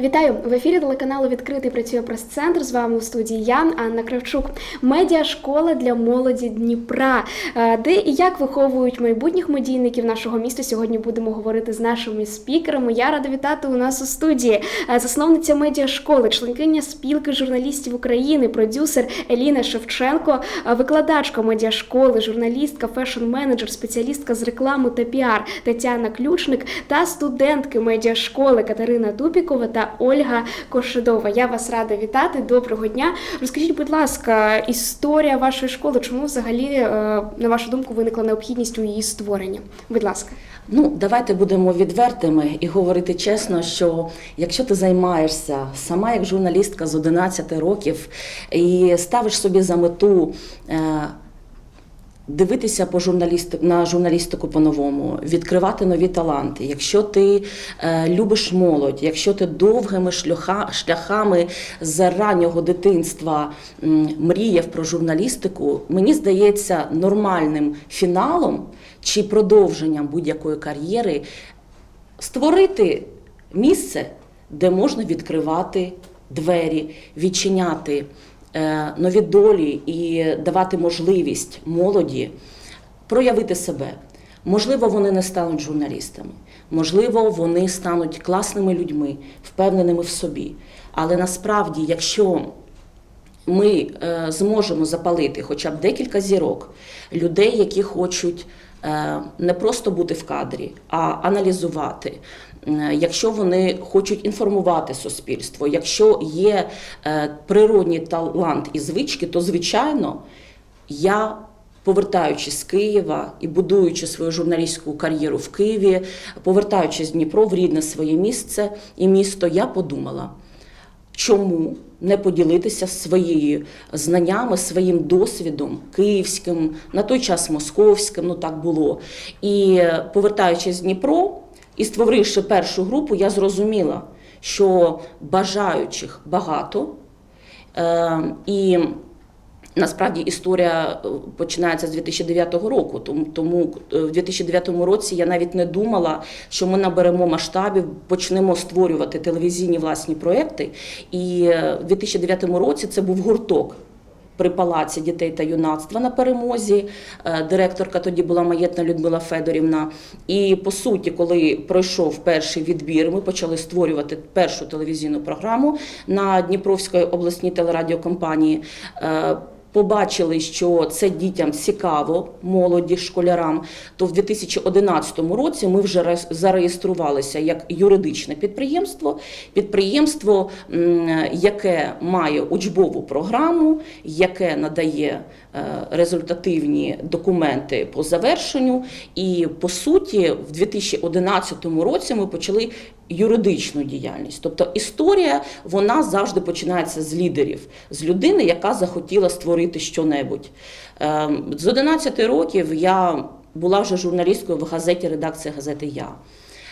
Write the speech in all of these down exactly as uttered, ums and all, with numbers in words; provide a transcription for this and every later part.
Вітаю! В ефірі телеканалу «Відкритий» працює прес-центр. З вами у студії я, Анна Кравчук. Медіашкола для молоді Дніпра. Де і як виховують майбутніх медійників нашого міста, сьогодні будемо говорити з нашими спікерами. Я рада вітати у нас у студії засновниця медіашколи, членкиня спілки журналістів України, продюсер Еліна Шевченко, викладачка медіашколи, журналістка, фешн-менеджер, спеціалістка з реклами та піар Тетяна Ключник та студентки медіашколи Катерина Тупікова та Ольга Кошидова. Я вас рада вітати. Доброго дня. Розкажіть, будь ласка, історія вашої школи, чому взагалі, на вашу думку, виникла необхідність у її створенні? Будь ласка. Ну, давайте будемо відвертими і говорити чесно, що якщо ти займаєшся сама як журналістка з одинадцяти років і ставиш собі за мету дивитися по журналістику, на журналістику по-новому, відкривати нові таланти. Якщо ти е, любиш молодь, якщо ти довгими шляха, шляхами з раннього дитинства м, мріяв про журналістику, мені здається, нормальним фіналом чи продовженням будь-якої кар'єри створити місце, де можна відкривати двері, відчиняти нові долі і давати можливість молоді проявити себе. Можливо, вони не стануть журналістами, можливо, вони стануть класними людьми, впевненими в собі. Але насправді, якщо ми зможемо запалити хоча б декілька зірок людей, які хочуть не просто бути в кадрі, а аналізувати, якщо вони хочуть інформувати суспільство, якщо є природній талант і звички, то, звичайно, я, повертаючись з Києва і будуючи свою журналістську кар'єру в Києві, повертаючись з Дніпро в рідне своє місце і місто, я подумала, чому не поділитися своїми знаннями, своїм досвідом київським, на той час московським, ну так було. І повертаючись з Дніпро і створивши першу групу, я зрозуміла, що бажаючих багато, і насправді історія починається з дві тисячі дев'ятого року, тому в дві тисячі дев'ятому році я навіть не думала, що ми наберемо масштабів, почнемо створювати телевізійні власні проекти, і в дві тисячі дев'ятому році це був гурток при Палаці дітей та юнацтва на Перемозі, директорка тоді була Майя Людмила Федорівна. І, по суті, коли пройшов перший відбір, ми почали створювати першу телевізійну програму на Дніпровській обласній телерадіокомпанії. Побачили, що це дітям цікаво, молоді, школярам, то в дві тисячі одинадцятому році ми вже зареєструвалися як юридичне підприємство, підприємство, яке має учбову програму, яке надає результативні документи по завершенню. І, по суті, в дві тисячі одинадцятому році ми почали юридичну діяльність. Тобто історія, вона завжди починається з лідерів, з людини, яка захотіла створити щонебудь. З одинадцяти років я була вже журналісткою в газеті «Редакція газети Я».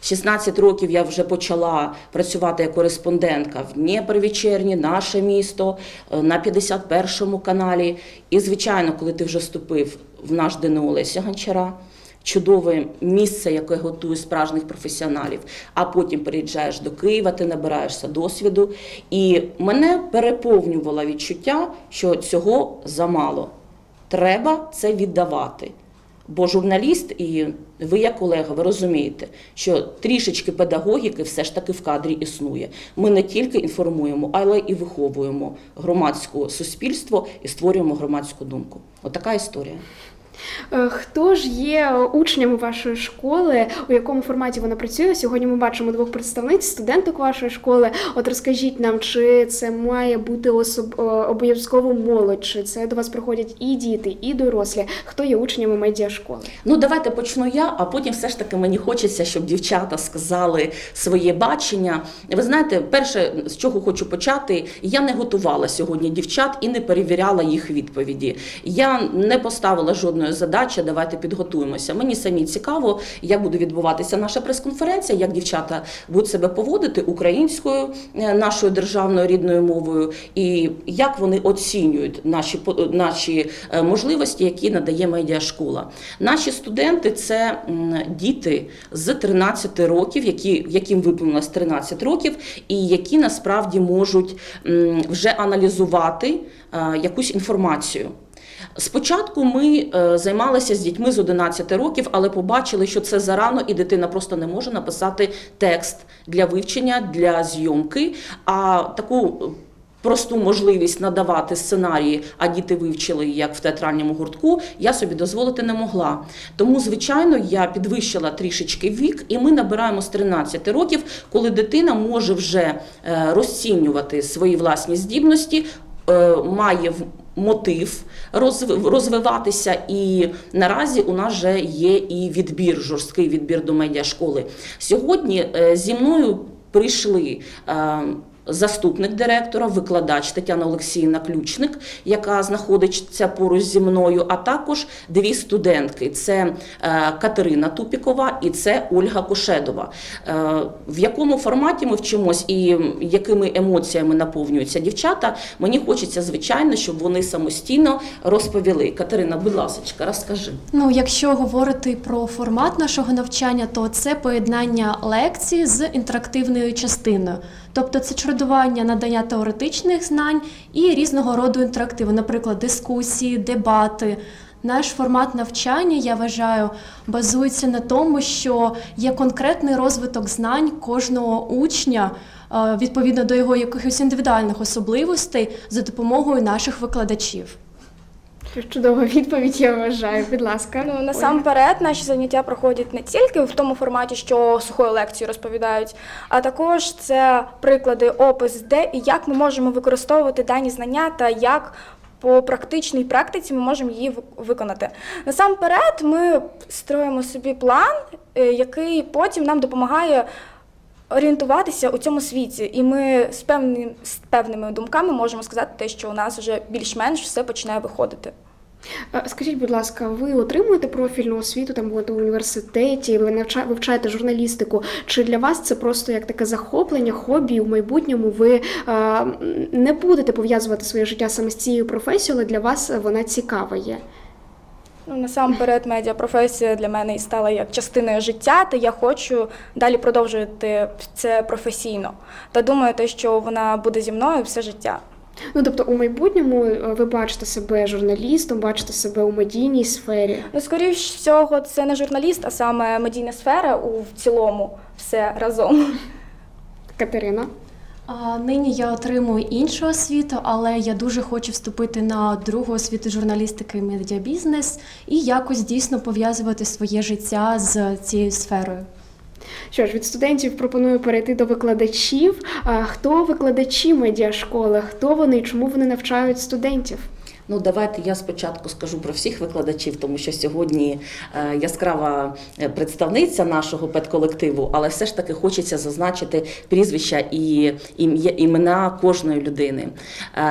В шістнадцять років я вже почала працювати як кореспондентка в Дніпро вечірнє, наше місто, на п'ятдесят першому каналі. І, звичайно, коли ти вже вступив в наш ДНУ Олеся Гончара, чудове місце, яке готує справжніх професіоналів, а потім переїжджаєш до Києва, ти набираєшся досвіду. І мене переповнювало відчуття, що цього замало. Треба це віддавати. Бо журналіст, і ви як колега, ви розумієте, що трішечки педагогіки все ж таки в кадрі існує. Ми не тільки інформуємо, але і виховуємо громадське суспільство і створюємо громадську думку. Отака історія. Хто ж є учнями вашої школи, у якому форматі вона працює? Сьогодні ми бачимо двох представниць, студенток вашої школи. От розкажіть нам, чи це має бути особ... обов'язково молодь, чи це до вас приходять і діти, і дорослі? Хто є учнями медіашколи? Ну, давайте почну я, а потім все ж таки мені хочеться, щоб дівчата сказали своє бачення. Ви знаєте, перше, з чого хочу почати, я не готувала сьогодні дівчат і не перевіряла їх відповіді. Я не поставила жодної виконує задачі, давайте підготуємося. Мені самі цікаво, як буде відбуватися наша прес-конференція, як дівчата будуть себе поводити українською, нашою державною рідною мовою, і як вони оцінюють наші, наші можливості, які надає медіашкола. Наші студенти – це діти з тринадцяти років, які, яким виповнилось тринадцять років, і які насправді можуть вже аналізувати якусь інформацію. Спочатку ми займалися з дітьми з одинадцяти років, але побачили, що це зарано, і дитина просто не може написати текст для вивчення, для зйомки, а таку просту можливість надавати сценарії, а діти вивчили, як в театральному гуртку, я собі дозволити не могла. Тому, звичайно, я підвищила трішечки вік, і ми набираємо з тринадцяти років, коли дитина може вже розцінювати свої власні здібності, має мотив розвиватися, і наразі у нас вже є і відбір, жорсткий відбір до медіашколи. Сьогодні зі мною прийшли заступник директора, викладач Тетяна Олексіївна Ключник, яка знаходиться поруч зі мною, а також дві студентки. Це Катерина Тупікова і це Ольга Кушедова. В якому форматі ми вчимось і якими емоціями наповнюються дівчата, мені хочеться, звичайно, щоб вони самостійно розповіли. Катерина, будь ласка, розкажи. Ну, якщо говорити про формат нашого навчання, то це поєднання лекцій з інтерактивною частиною. Тобто це чередування надання теоретичних знань і різного роду інтерактиву, наприклад, дискусії, дебати. Наш формат навчання, я вважаю, базується на тому, що є конкретний розвиток знань кожного учня відповідно до його якихось індивідуальних особливостей за допомогою наших викладачів. Чудова відповідь, я вважаю. Будь ласка. Ну, насамперед, наші заняття проходять не тільки в тому форматі, що сухою лекцією розповідають, а також це приклади, опис, де і як ми можемо використовувати дані знання та як по практичній практиці ми можемо її виконати. Насамперед, ми строїмо собі план, який потім нам допомагає орієнтуватися у цьому світі, і ми з, певні, з певними думками можемо сказати те, що у нас вже більш-менш все починає виходити. Скажіть, будь ласка, ви отримуєте профільну освіту там в університеті, ви вивчаєте журналістику, чи для вас це просто як таке захоплення, хобі, і в майбутньому ви а, не будете пов'язувати своє життя саме з цією професією, але для вас вона цікава є? Ну, насамперед, медіапрофесія для мене і стала як частиною життя, та я хочу далі продовжувати це професійно. Та думаю, те, що вона буде зі мною все життя. Ну, тобто у майбутньому ви бачите себе журналістом, бачите себе у медійній сфері? Ну, скоріш всього, це не журналіст, а саме медійна сфера у в цілому все разом. Катерина? Нині я отримую іншу освіту, але я дуже хочу вступити на другу освіту журналістики і медіабізнес і якось дійсно пов'язувати своє життя з цією сферою. Що ж, від студентів пропоную перейти до викладачів. Хто викладачі медіашколи, хто вони і чому вони навчають студентів? Ну, давайте я спочатку скажу про всіх викладачів, тому що сьогодні яскрава представниця нашого педколективу, але все ж таки хочеться зазначити прізвища і імена кожної людини.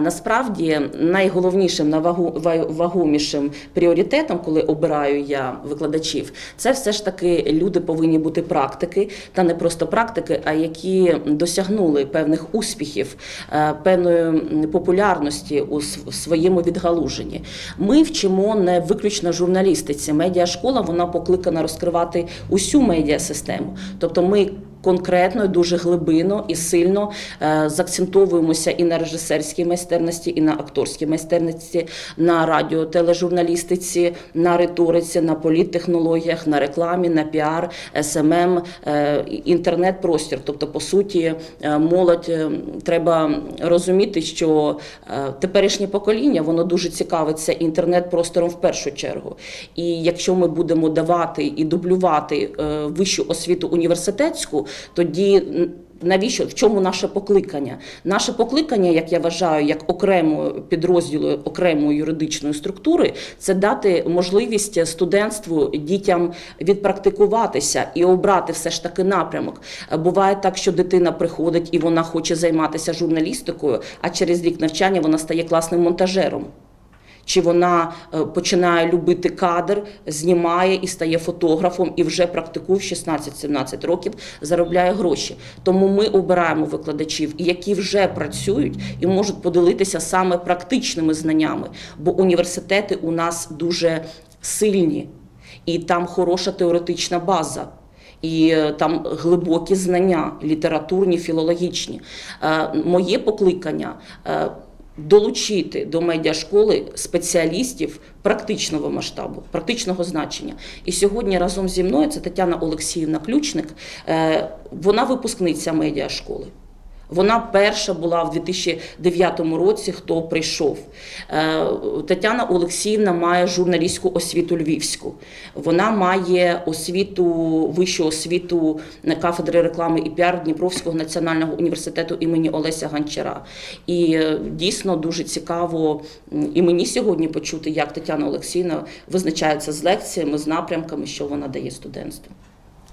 Насправді, найголовнішим, найвагомішим пріоритетом, коли обираю я викладачів, це все ж таки люди повинні бути практики, та не просто практики, а які досягнули певних успіхів, певної популярності у своєму відгалуженні. Ми вчимо не виключно журналістиці. Медіашкола, вона покликана розкривати усю медіасистему. Тобто ми конкретно, дуже глибинно і сильно заакцентовуємося і на режисерській майстерності, і на акторській майстерності, на радіотележурналістиці, на риториці, на політтехнологіях, на рекламі, на піар, ес ем ем, інтернет-простір. Тобто, по суті, молодь, треба розуміти, що теперішнє покоління, воно дуже цікавиться інтернет-простором в першу чергу. І якщо ми будемо давати і дублювати вищу освіту університетську, тоді навіщо, в чому наше покликання? Наше покликання, як я вважаю, як окремого підрозділу, окремої юридичної структури, це дати можливість студентству, дітям відпрактикуватися і обрати все ж таки напрямок. Буває так, що дитина приходить і вона хоче займатися журналістикою, а через рік навчання вона стає класним монтажером. чи вона починає любити кадр, знімає і стає фотографом, і вже практикує в шістнадцять-сімнадцять років, заробляє гроші. Тому ми обираємо викладачів, які вже працюють і можуть поділитися саме практичними знаннями, бо університети у нас дуже сильні, і там хороша теоретична база. І там глибокі знання, літературні, філологічні. Моє покликання – долучити до медіашколи спеціалістів практичного масштабу, практичного значення. І сьогодні разом зі мною, це Тетяна Олексіївна Ключник, вона випускниця медіашколи. Вона перша була в дві тисячі дев'ятому році, хто прийшов. Тетяна Олексіївна має журналістську освіту львівську. Вона має освіту, вищу освіту кафедри реклами і піар Дніпровського національного університету імені Олеся Гончара. І дійсно дуже цікаво і мені сьогодні почути, як Тетяна Олексіївна визначається з лекціями, з напрямками, що вона дає студентству.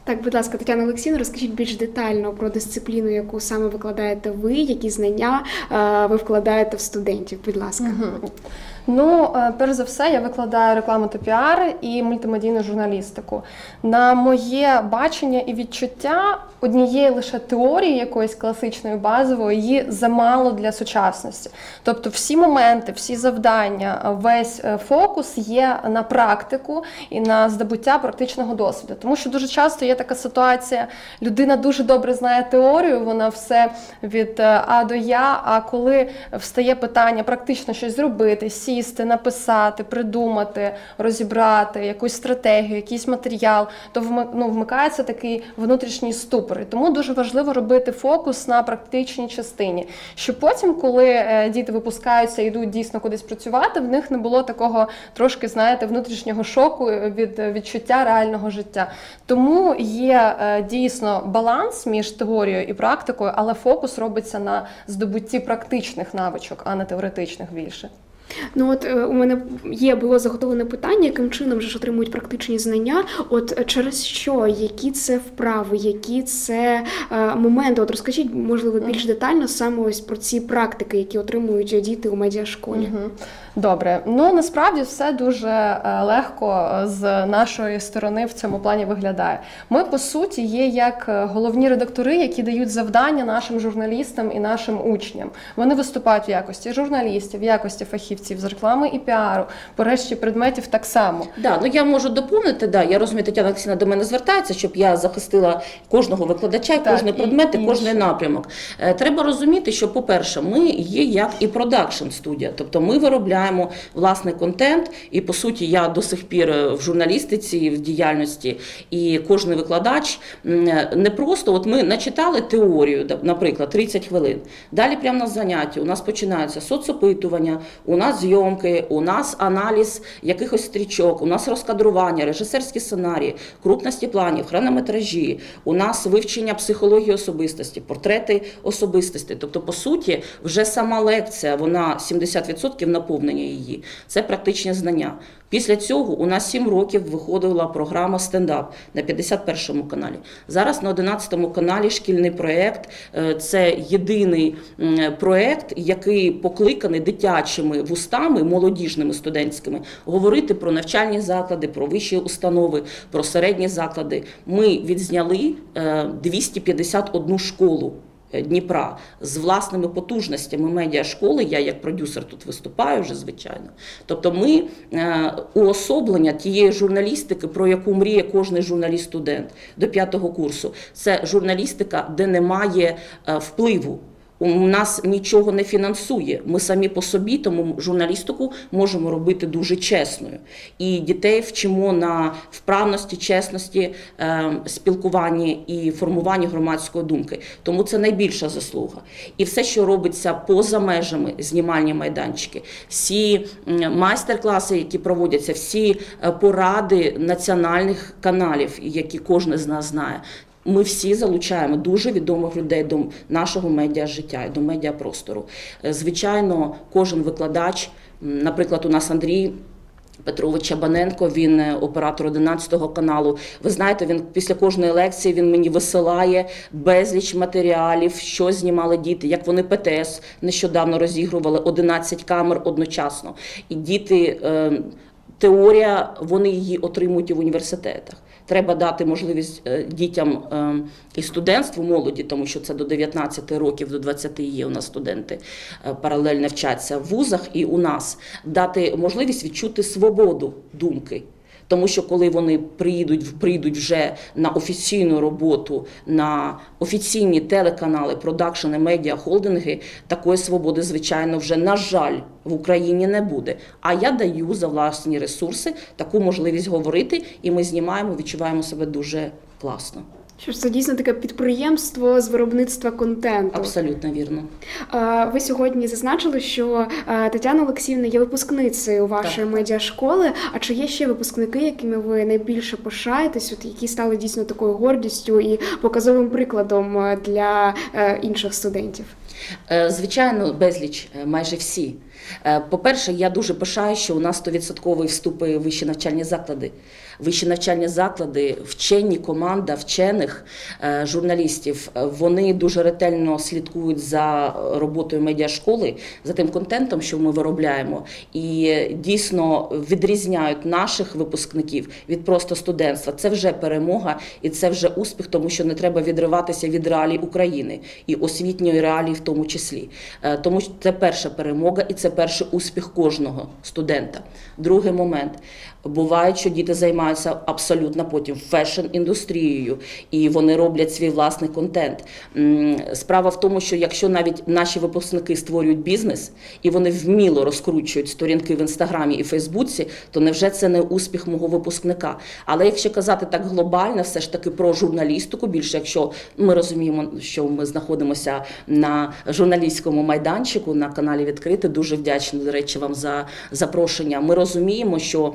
Так, будь ласка, Тетяна Олексіївна, розкажіть більш детально про дисципліну, яку саме викладаєте ви, які знання ви вкладаєте в студентів, будь ласка. Угу. Ну, перш за все, я викладаю рекламу та піар і мультимедійну журналістику. На моє бачення і відчуття, однієї лише теорії якоїсь класичної, базової, її замало для сучасності. Тобто всі моменти, всі завдання, весь фокус є на практику і на здобуття практичного досвіду. Тому що дуже часто є така ситуація, людина дуже добре знає теорію, вона все від А до Я, а коли встає питання практично щось зробити, сі, написати, придумати, розібрати якусь стратегію, якийсь матеріал, то ну, вмикається такий внутрішній ступор. І тому дуже важливо робити фокус на практичній частині, щоб потім, коли діти випускаються і йдуть дійсно кудись працювати, в них не було такого трошки, знаєте, внутрішнього шоку від відчуття реального життя. Тому є дійсно баланс між теорією і практикою, але фокус робиться на здобутті практичних навичок, а не теоретичних більше. Ну от у мене є, було заготовлене питання, яким чином же ж отримують практичні знання, от через що, які це вправи, які це е, моменти, от розкажіть, можливо, більш детально саме ось про ці практики, які отримують діти у медіашколі. Угу. Добре, ну насправді все дуже легко з нашої сторони в цьому плані виглядає. Ми, по суті, є як головні редактори, які дають завдання нашим журналістам і нашим учням. Вони виступають в якості журналістів, в якості фахівців з реклами і піару, по решті предметів так само. Да, ну я можу доповнити, да, я розумію, Тетяна Олексіївна до мене звертається, щоб я захистила кожного викладача, так, кожний предмет і, і кожний напрямок. Треба розуміти, що, по-перше, ми є як і продакшн-студія, тобто ми виробляємо власний контент, і по суті я до сих пір в журналістиці, в діяльності, і кожен викладач не просто, от ми начитали теорію, наприклад, тридцять хвилин, далі прямо на занятті у нас починаються соцопитування, у нас зйомки, у нас аналіз якихось стрічок, у нас розкадрування, режисерські сценарії, крупності планів, хронометражі, у нас вивчення психології особистості, портрети особистості, тобто по суті вже сама лекція, вона сімдесят відсотків наповнена її. Це практичні знання. Після цього у нас сім років виходила програма «Стендап» на п'ятдесят першому каналі. Зараз на одинадцятому каналі шкільний проєкт. Це єдиний проєкт, який покликаний дитячими вустами, молодіжними студентськими, говорити про навчальні заклади, про вищі установи, про середні заклади. Ми відзняли двісті п'ятдесят одну школу Дніпра з власними потужностями медіашколи, я як продюсер тут виступаю вже, звичайно. Тобто ми уособлення тієї журналістики, про яку мріє кожний журналіст-студент до п'ятого курсу. Це журналістика, де немає впливу. У нас нічого не фінансує, ми самі по собі, тому журналістику можемо робити дуже чесною. І дітей вчимо на вправності, чесності, спілкуванні і формуванні громадської думки. Тому це найбільша заслуга. І все, що робиться поза межами, знімальні майданчики, всі майстер-класи, які проводяться, всі поради національних каналів, які кожен з нас знає, ми всі залучаємо дуже відомих людей до нашого медіажиття, до медіапростору. Звичайно, кожен викладач, наприклад, у нас Андрій Петрович Абаненко, він оператор одинадцятого каналу. Ви знаєте, він після кожної лекції він мені висилає безліч матеріалів, що знімали діти, як вони ПТС нещодавно розігрували, одинадцять камер одночасно. І діти, теорія, вони її отримують і в університетах. Треба дати можливість дітям і студентству, молоді, тому що це до дев'ятнадцяти років, до двадцяти є у нас студенти, паралельно вчаться в вузах, і у нас дати можливість відчути свободу думки. Тому що коли вони приїдуть, приїдуть вже на офіційну роботу, на офіційні телеканали, продакшени, медіа, холдинги, такої свободи, звичайно, вже, на жаль, в Україні не буде. А я даю за власні ресурси таку можливість говорити, і ми знімаємо, відчуваємо себе дуже класно. Що ж, це дійсно таке підприємство з виробництва контенту. Абсолютно вірно. Ви сьогодні зазначили, що Тетяна Олексіївна є випускницею вашої медіашколи. А чи є ще випускники, якими ви найбільше пишаєтесь, от які стали дійсно такою гордістю і показовим прикладом для інших студентів? Звичайно, безліч, майже всі. По-перше, я дуже пишаю, що у нас сто відсотків вступи в вищі навчальні заклади. Вищі навчальні заклади, вчені, команда вчених, журналістів, вони дуже ретельно слідкують за роботою медіашколи, за тим контентом, що ми виробляємо, і дійсно відрізняють наших випускників від просто студентства. Це вже перемога і це вже успіх, тому що не треба відриватися від реалій України і освітньої реалії в тому числі. Тому що це перша перемога і це перший успіх кожного студента. Другий момент. Буває, що діти займаються абсолютно потім фешн-індустрією, і вони роблять свій власний контент. Справа в тому, що якщо навіть наші випускники створюють бізнес, і вони вміло розкручують сторінки в Інстаграмі і Фейсбуці, то невже це не успіх мого випускника? Але якщо казати так глобально, все ж таки про журналістику, більше якщо ми розуміємо, що ми знаходимося на журналістському майданчику, на каналі «Відкритий», дуже вдячна, до речі, вам за запрошення. Ми розуміємо, що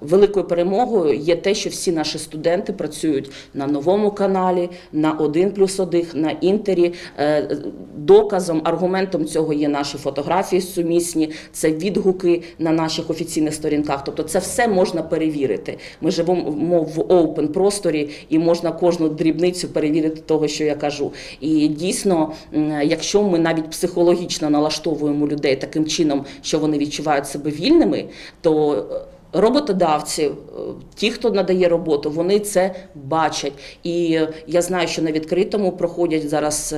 великою перемогою є те, що всі наші студенти працюють на новому каналі, на один плюс один, на інтері. Доказом, аргументом цього є наші фотографії сумісні, це відгуки на наших офіційних сторінках. Тобто це все можна перевірити. Ми живемо в open просторі і можна кожну дрібницю перевірити того, що я кажу. І дійсно, якщо ми навіть психологічно налаштовуємо людей таким чином, що вони відчувають себе вільними, то роботодавці, ті, хто надає роботу, вони це бачать. І я знаю, що на «Відкритому» проходять зараз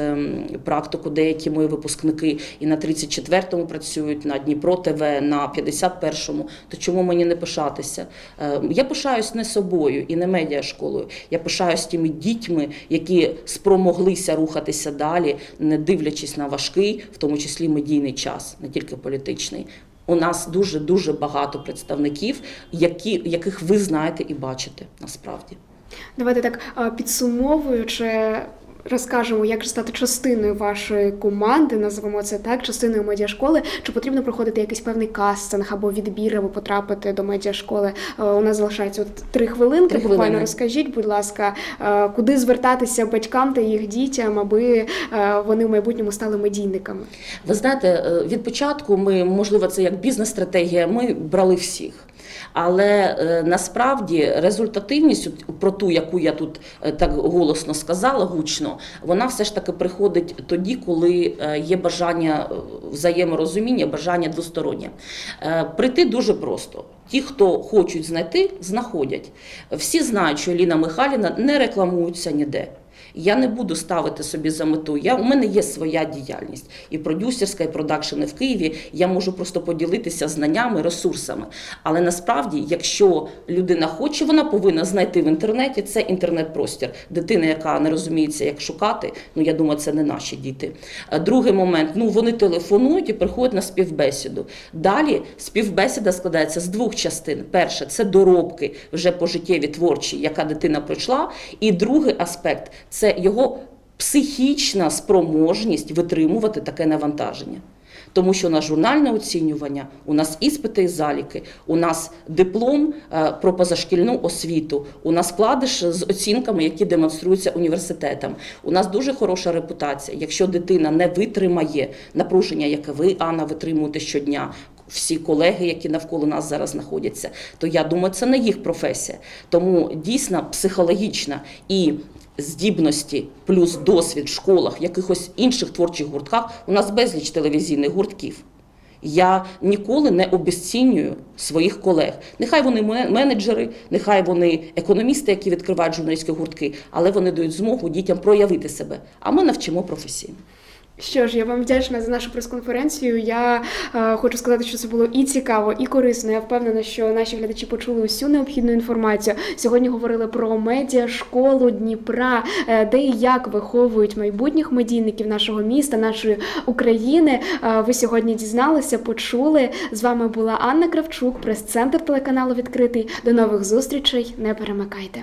практику деякі мої випускники, і на тридцять четвертому працюють, на Дніпро ТВ, на п'ятдесят першому. То чому мені не пишатися? Я пишаюсь не собою і не медіашколою. Я пишаюсь тими дітьми, які спромоглися рухатися далі, не дивлячись на важкий, в тому числі медійний час, не тільки політичний. У нас дуже-дуже багато представників, які, яких ви знаєте і бачите насправді. Давайте так підсумовуючи, розкажемо, як же стати частиною вашої команди, називаємо це так, частиною медіашколи. Чи потрібно проходити якийсь певний кастинг або відбір, або потрапити до медіашколи? У нас залишається от три хвилинки. Три буквально хвилини. Розкажіть, будь ласка, куди звертатися батькам та їх дітям, аби вони в майбутньому стали медійниками? Ви знаєте, від початку ми, можливо, це як бізнес-стратегія, ми брали всіх. Але насправді результативність, про ту, яку я тут так голосно сказала, гучно, вона все ж таки приходить тоді, коли є бажання взаєморозуміння, бажання двостороннє. Прийти дуже просто. Ті, хто хочуть знайти, знаходять. Всі знають, що Еліна Михайлівна не рекламується ніде. Я не буду ставити собі за мету, я, у мене є своя діяльність, і продюсерська, і продакшени в Києві, я можу просто поділитися знаннями, ресурсами. Але насправді, якщо людина хоче, вона повинна знайти в інтернеті, це інтернет-простір. Дитина, яка не розуміється, як шукати, ну я думаю, це не наші діти. Другий момент, ну вони телефонують і приходять на співбесіду. Далі співбесіда складається з двох частин. Перше, це доробки вже пожиттєві творчі, яка дитина пройшла. І другий аспект – це його психічна спроможність витримувати таке навантаження. Тому що у нас журнальне оцінювання, у нас іспити і заліки, у нас диплом про позашкільну освіту, у нас вкладиш з оцінками, які демонструються університетам. У нас дуже хороша репутація. Якщо дитина не витримає напруження, яке ви, Анна, витримуєте щодня, всі колеги, які навколо нас зараз знаходяться, то я думаю, це не їх професія. Тому дійсно психологічна і здібності плюс досвід в школах, в якихось інших творчих гуртках, у нас безліч телевізійних гуртків. Я ніколи не обесцінюю своїх колег. Нехай вони менеджери, нехай вони економісти, які відкривають журналістські гуртки, але вони дають змогу дітям проявити себе, а ми навчимо професійно. Що ж, я вам вдячна за нашу прес-конференцію. Я е, хочу сказати, що це було і цікаво, і корисно. Я впевнена, що наші глядачі почули усю необхідну інформацію. Сьогодні говорили про медіа, школу Дніпра, е, де і як виховують майбутніх медійників нашого міста, нашої України. Е, ви сьогодні дізналися, почули. З вами була Анна Кравчук, прес-центр телеканалу «Відкритий». До нових зустрічей, не перемикайте.